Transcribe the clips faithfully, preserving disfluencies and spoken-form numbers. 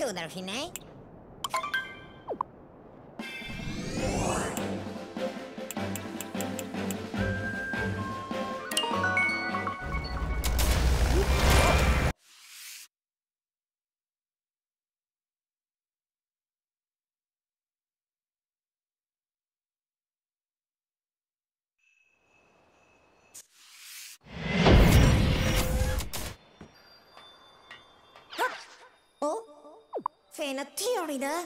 cool, Darfinai. Fena theory da.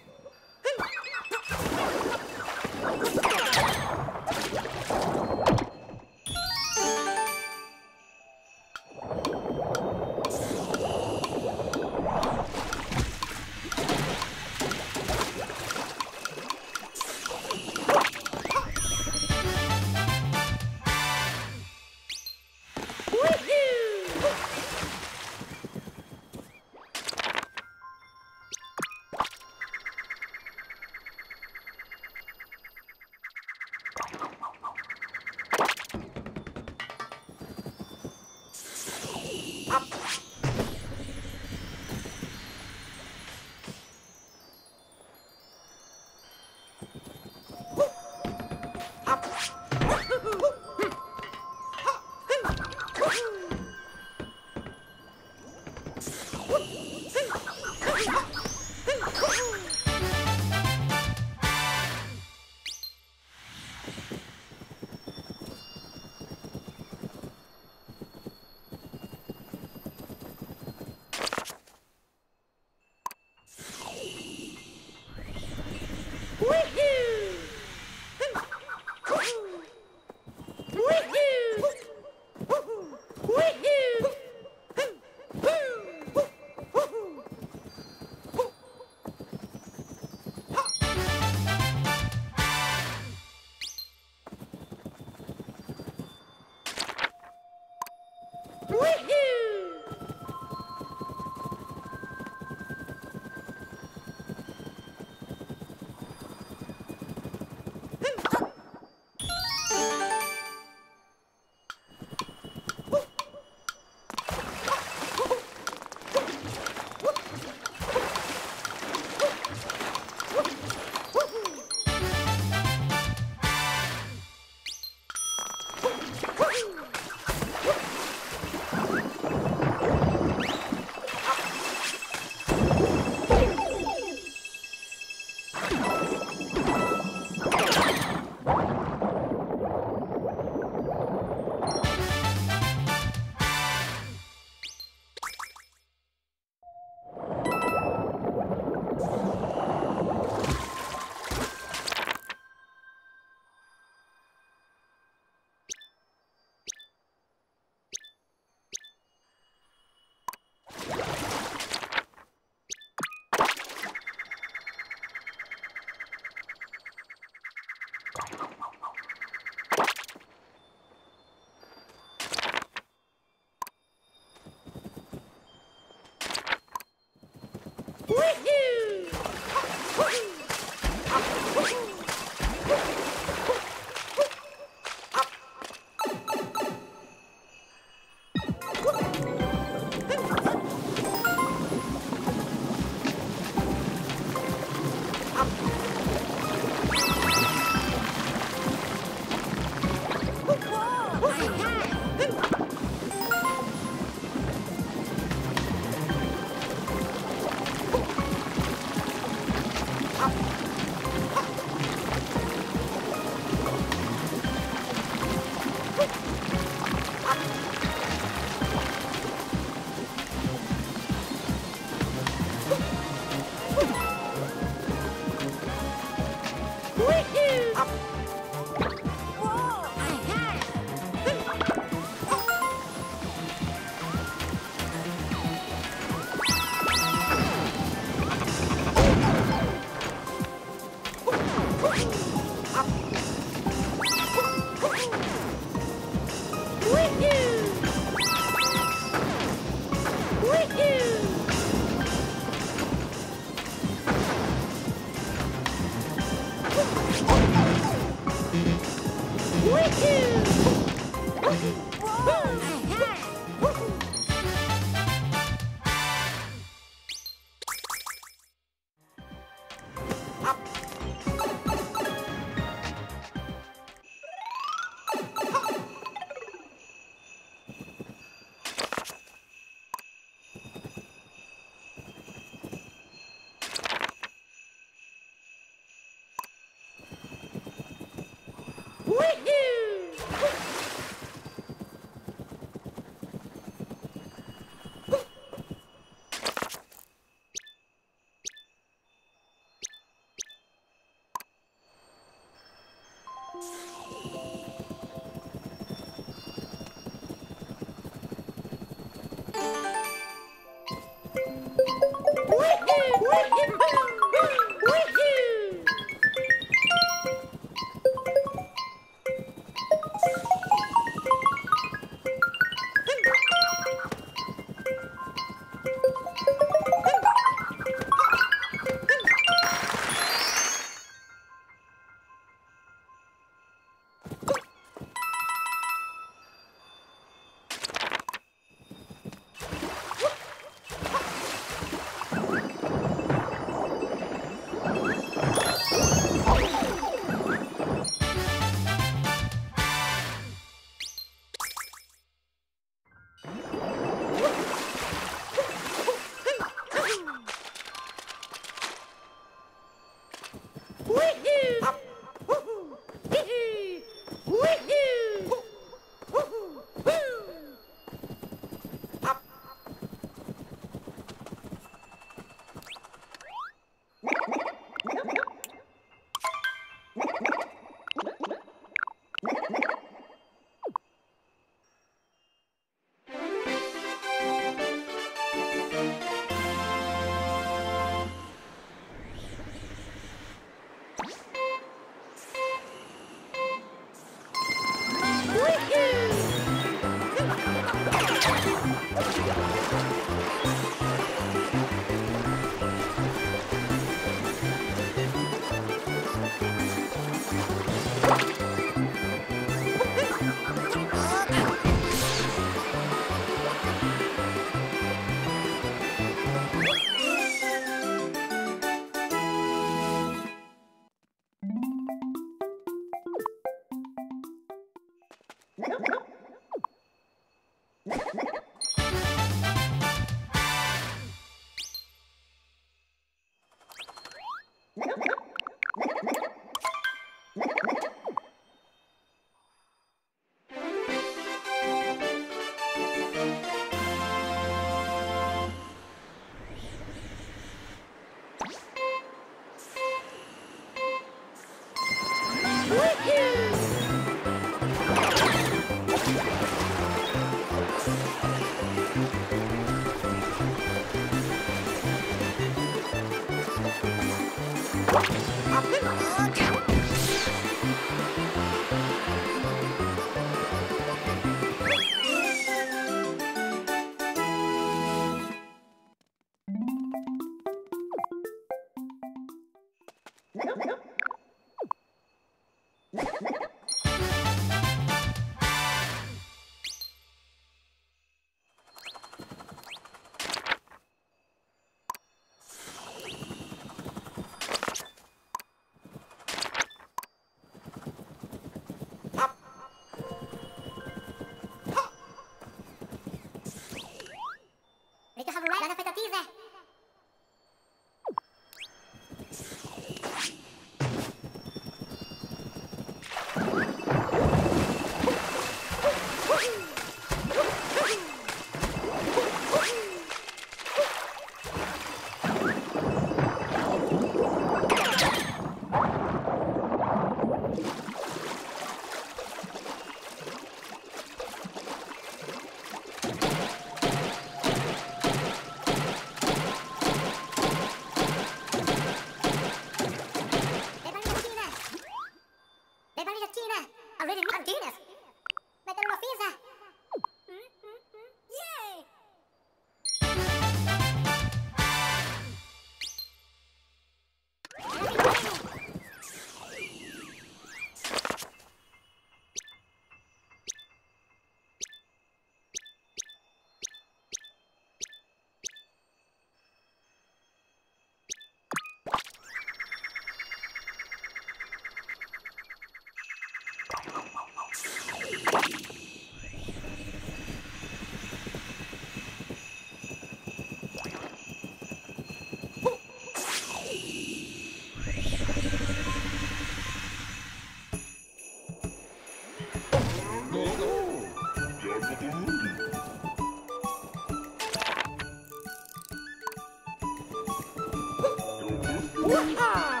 Woo-ha!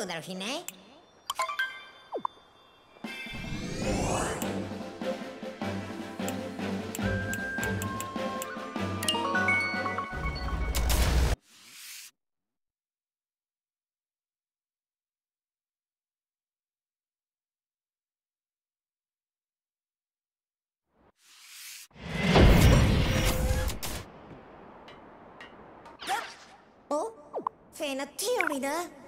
There, he may. Oh, fena teori da.